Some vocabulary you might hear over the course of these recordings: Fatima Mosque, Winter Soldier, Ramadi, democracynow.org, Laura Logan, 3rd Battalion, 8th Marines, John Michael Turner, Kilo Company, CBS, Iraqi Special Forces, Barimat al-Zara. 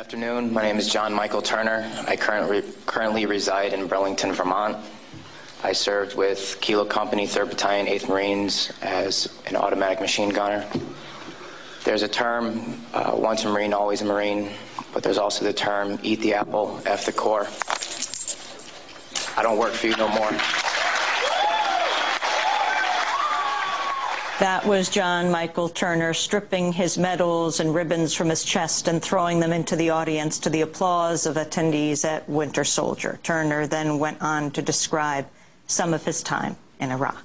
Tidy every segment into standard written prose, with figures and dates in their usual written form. Good afternoon. My name is John Michael Turner. I currently reside in Burlington, Vermont. I served with Kilo Company, 3rd Battalion, 8th Marines as an automatic machine gunner. There's a term, once a Marine, always a Marine, but there's also the term, eat the apple, F the Corps. I don't work for you no more. That was John Michael Turner stripping his medals and ribbons from his chest and throwing them into the audience to the applause of attendees at Winter Soldier. Turner then went on to describe some of his time in Iraq.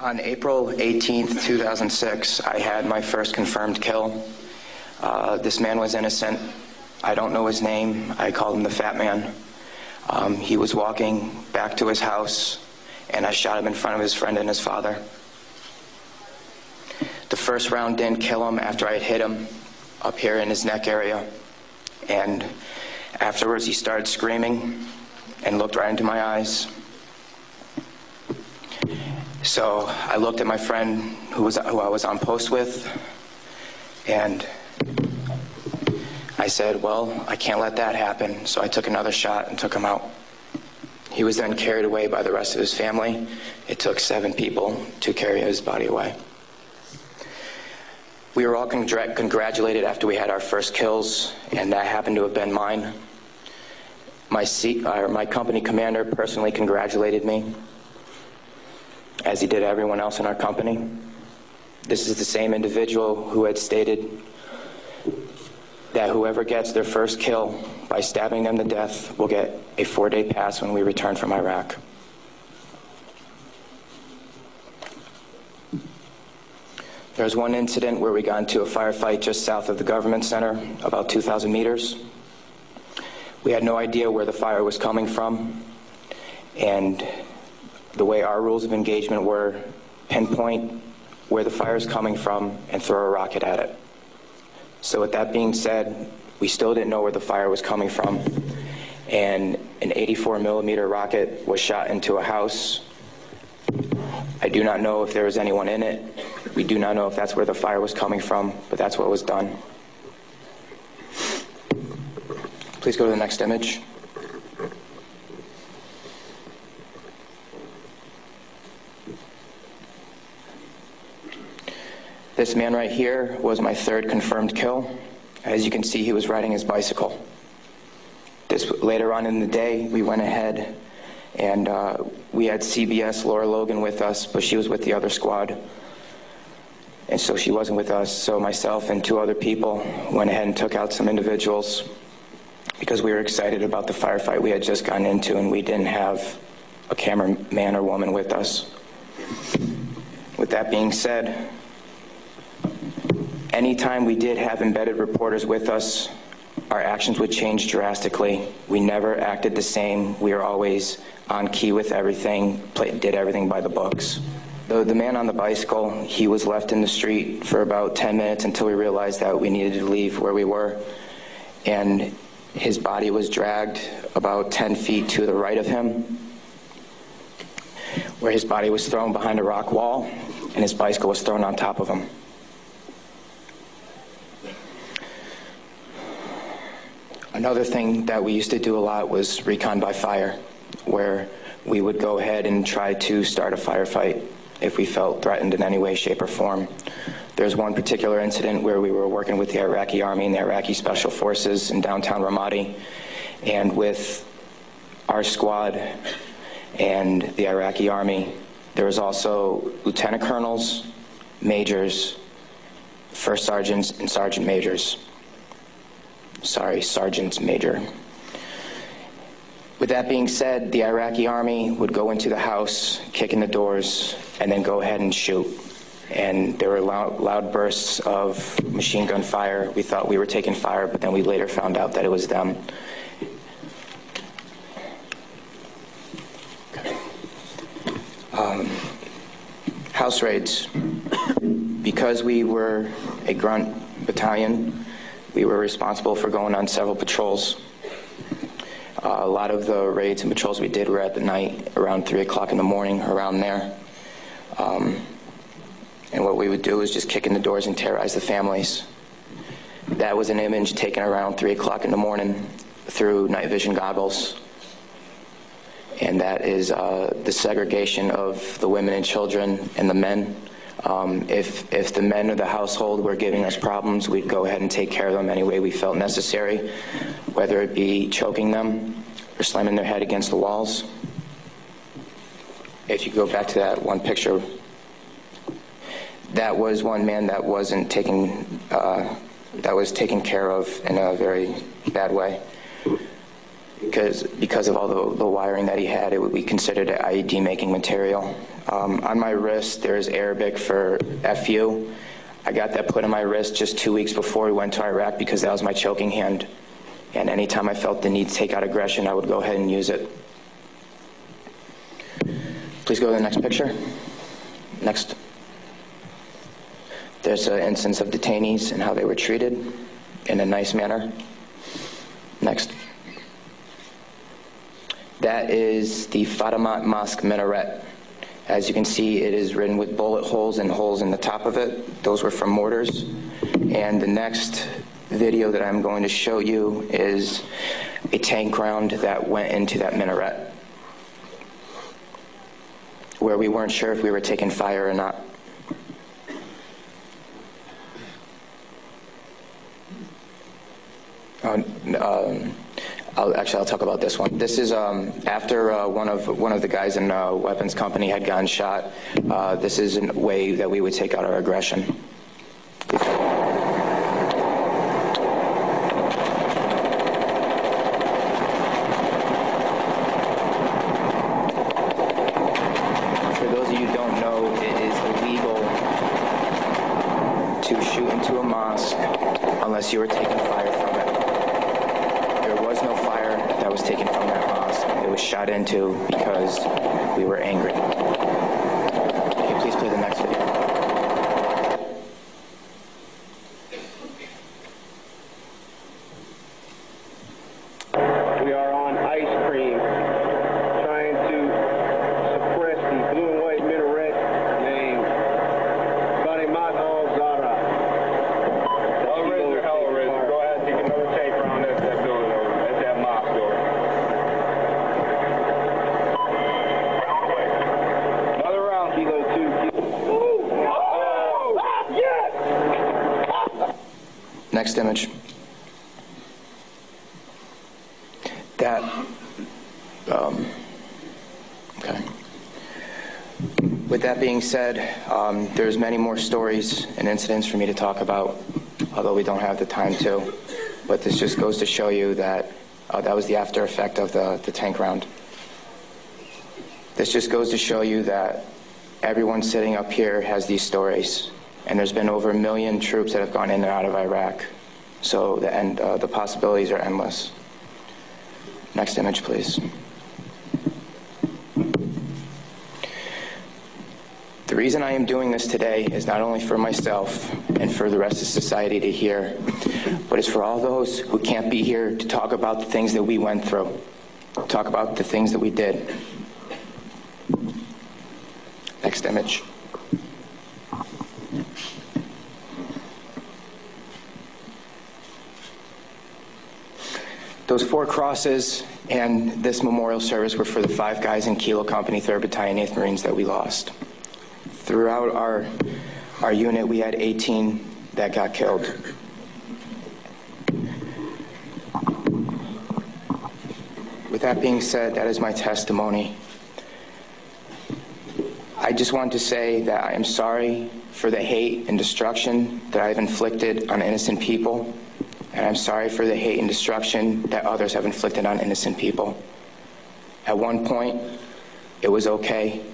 On April 18, 2006, I had my first confirmed kill. This man was innocent. I don't know his name. I called him the Fat Man. He was walking back to his house, and I shot him in front of his friend and his father. The first round didn't kill him after I had hit him up here in his neck area. And afterwards, he started screaming and looked right into my eyes. So I looked at my friend who I was on post with, and I said, well, I can't let that happen. So I took another shot and took him out. He was then carried away by the rest of his family. It took 7 people to carry his body away. We were all congratulated after we had our first kills, and that happened to have been mine. My company commander personally congratulated me, as he did everyone else in our company. This is the same individual who had stated that whoever gets their first kill by stabbing them to death will get a 4-day pass when we return from Iraq. There was one incident where we got into a firefight just south of the government center, about 2,000 meters. We had no idea where the fire was coming from, and the way our rules of engagement were, pinpoint where the fire is coming from and throw a rocket at it. So with that being said, we still didn't know where the fire was coming from, and an 84-millimeter rocket was shot into a house. I do not know if there was anyone in it. We do not know if that's where the fire was coming from, but that's what was done. Please go to the next image. This man right here was my 3rd confirmed kill. As you can see, he was riding his bicycle. Later on in the day, we went ahead and we had CBS Laura Logan with us, but she was with the other squad. And so she wasn't with us, so myself and 2 other people went ahead and took out some individuals because we were excited about the firefight we had just gotten into and we didn't have a cameraman or woman with us. With that being said, anytime we did have embedded reporters with us, our actions would change drastically. We never acted the same. We were always on key with everything, did everything by the books. The man on the bicycle, he was left in the street for about 10 minutes until we realized that we needed to leave where we were. And his body was dragged about 10 feet to the right of him, where his body was thrown behind a rock wall and his bicycle was thrown on top of him. Another thing that we used to do a lot was recon by fire, where we would go ahead and try to start a firefight if we felt threatened in any way, shape, or form. There's one particular incident where we were working with the Iraqi Army and the Iraqi Special Forces in downtown Ramadi, and with our squad and the Iraqi Army, there was also lieutenant colonels, majors, first sergeants, and sergeant majors. Sorry, sergeants major. With that being said, the Iraqi Army would go into the house, kick in the doors, and then go ahead and shoot. And there were loud bursts of machine gun fire. We thought we were taking fire, but then we later found out that it was them. House raids. Because we were a grunt battalion, we were responsible for going on several patrols. A lot of the raids and patrols we did were at the night, around 3 o'clock in the morning, around there. And what we would do is just kick in the doors and terrorize the families. That was an image taken around 3 o'clock in the morning through night vision goggles. And that is the segregation of the women and children and the men. If the men of the household were giving us problems, we'd go ahead and take care of them any way we felt necessary, whether it be choking them or slamming their head against the walls. If you go back to that one picture, that was one man that wasn't taken, that was taken care of in a very bad way. Because of all the wiring that he had, it would be considered IED-making material. On my wrist, there is Arabic for FU. I got that put on my wrist just 2 weeks before we went to Iraq because that was my choking hand. And anytime I felt the need to take out aggression, I would go ahead and use it. Please go to the next picture. Next. There's an instance of detainees and how they were treated in a nice manner. Next. That is the Fatima Mosque minaret. As you can see, it is ridden with bullet holes and holes in the top of it. Those were from mortars. And the next video that I'm going to show you is a tank round that went into that minaret, where we weren't sure if we were taking fire or not. I'll talk about this one. This is after one of the guys in weapons company had gotten shot. This is a way that we would take out our aggression. For those of you who don't know, it is illegal to shoot into a mosque unless you were taking fire from it. There was no fire that was taken from that mosque. It was shot into because we were angry. Okay, please play the next video. We are on ice cream, trying to suppress the blue and white minaret named Barimat al-Zara. I'll raise your hell, Riz. Go ahead and take another tape around that building. Next image. That, okay. With that being said, there's many more stories and incidents for me to talk about, although we don't have the time to. But this just goes to show you that that was the after effect of the tank round. This just goes to show you that everyone sitting up here has these stories. And there's been over 1 million troops that have gone in and out of Iraq. So the possibilities are endless. Next image, please. The reason I am doing this today is not only for myself and for the rest of society to hear, but it's for all those who can't be here to talk about the things that we went through, talk about the things that we did. Next image. Those 4 crosses and this memorial service were for the 5 guys in Kilo Company, 3rd Battalion, 8th Marines that we lost. Throughout our unit, we had 18 that got killed. With that being said, that is my testimony. I just want to say that I am sorry for the hate and destruction that I've inflicted on innocent people. And I'm sorry for the hate and destruction that others have inflicted on innocent people. At one point, it was okay,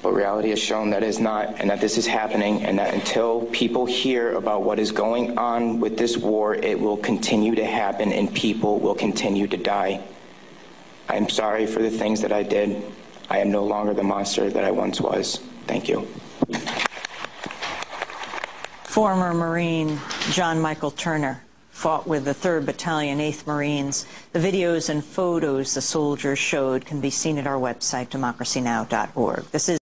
but reality has shown that it is not, and that this is happening, and that until people hear about what is going on with this war, it will continue to happen, and people will continue to die. I'm sorry for the things that I did. I am no longer the monster that I once was. Thank you. Former Marine John Michael Turner fought with the 3rd Battalion, 8th Marines. The videos and photos the soldiers showed can be seen at our website, democracynow.org. This is